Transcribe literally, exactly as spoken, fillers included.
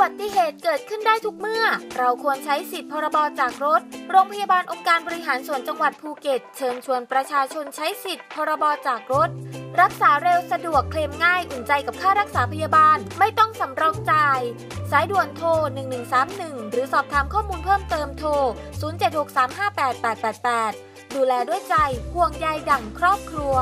บัติเหตุเกิดขึ้นได้ทุกเมื่อเราควรใช้สิทธิพรบจากรถโรงพยาบาลองค์การบริหารส่วนจังหวัดภูเก็ตเชิญชวนประชาชนใช้สิทธิพรบจากรถรักษาเร็วสะดวกเคลมง่ายอุ่นใจกับค่ารักษาพยาบาลไม่ต้องสำรองจ่ายสายด่วนโทรหนึ่ง หนึ่ง สาม หนึ่งหรือสอบถามข้อมูลเพิ่มเติมโทรศูนย์ เจ็ด หก สาม ห้า แปด แปด แปด แปดดูแลด้วยใจห่วงใยดั่งครอบครัว